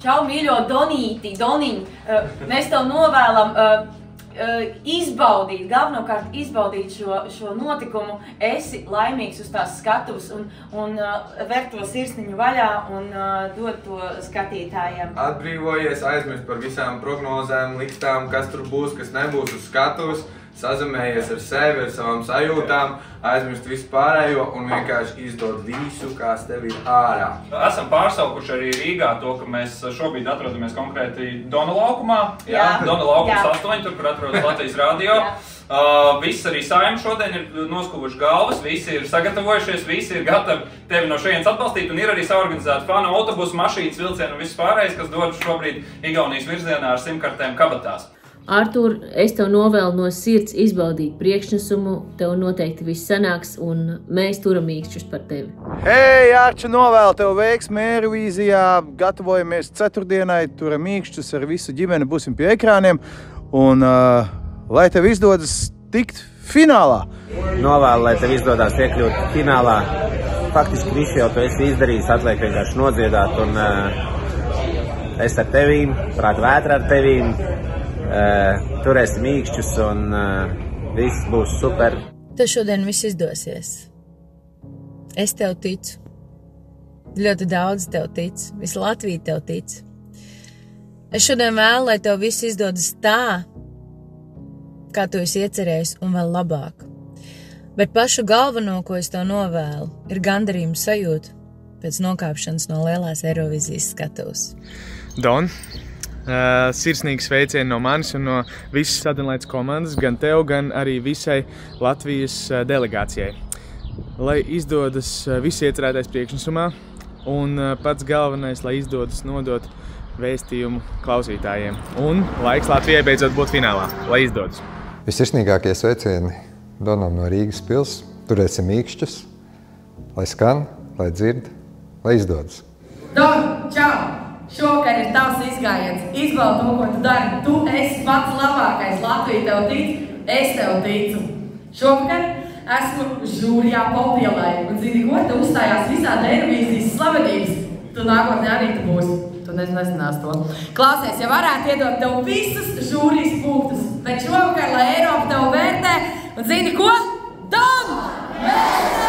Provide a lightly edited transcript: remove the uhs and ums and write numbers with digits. Čau, mīļo Donīti, Doniņ, mēs tev novēlam izbaudīt, galvenokārt izbaudīt šo notikumu. Esi laimīgs uz tās skatuves un ver to sirsniņu vaļā un dod to skatītājiem. Atbrīvojies, aizmirst par visām prognozēm, likstām, kas tur būs, kas nebūs uz skatuves. Sazamējies ar sevi, ar savām sajūtām, aizmirst vispārējo un vienkārši izdod visu, kas tev ir ārā. Esam pārsaukuši arī Rīgā to, ka mēs šobrīd atrodamies konkrēti Dona laukumā. Dona laukums 8, tur, kur atrodas Latvijas rādio. Viss arī saimi šodien ir noskuvuši galvas, visi ir sagatavojušies, visi ir gatavi tevi no šejienes atbalstīt, un ir arī saorganizēta fanu autobusu, mašīnas, vilcienu un viss pārējais, kas dodas šobrīd Igaunijas virzienā ar simkartēm kabatās. Artūr, es tev novēlu no sirds izbaudīt priekšnesumu, tev noteikti viss sanāks, un mēs turam īkšķus par tevi. Hei, Arča, novēlu tev veiksmi Eirovīzijā, gatavojamies ceturtdienai, turam īkšķus ar visu ģimeni, būsim pie ekrāniem, un lai tev izdodas tikt finālā. Novēlu, lai tev izdodas iekļūt finālā. Faktiski visu jau tu esi izdarījis, atliek vienkārši nodziedāt, un es ar tevīm, prāt vētra ar tevīm. Turēsim īkšķus un viss būs super. Tev šodien viss izdosies. Es tev ticu. Ļoti daudz tev ticu. Visa Latvija tev ticu. Es šodien vēlu, lai tev viss izdodas tā, kā tu esi iecerējis, un vēl labāk. Bet pašu galveno, ko es tev novēlu, ir gandarījuma sajūta pēc nokāpšanas no lielās Eirovīzijas skatuves. Don, sirsnīgi sveicieni no manis un no visas Sudden Lights komandas, gan tev, gan arī visai Latvijas delegācijai. Lai izdodas visi iecerētais priekšnesumā, un pats galvenais, lai izdodas nodot vēstījumu klausītājiem. Un laiks Latvijai beidzot būt finālā, lai izdodas. Visirsnīgākie sveicieni Donam no Rīgas pils, turēsim īkšķus, lai skan, lai dzird, lai izdodas. Don, čau! Šokar ir tavs izgājiens. Izbaudi to, ko tu dari. Tu esi pats labākais. Latvija tev tic, es tev ticu. Šokar esmu žūrijā popielai. Un zini, ko te uzstājās visādi Eirovīzijas slavenības. Tu nākotnē arī tu būsi. Tu nezinās to. Klausies, ja varētu iedot tev visas žūrijas punktus. Bet šokar, lai Eiropa tev vērtē. Un zini, ko? Dom!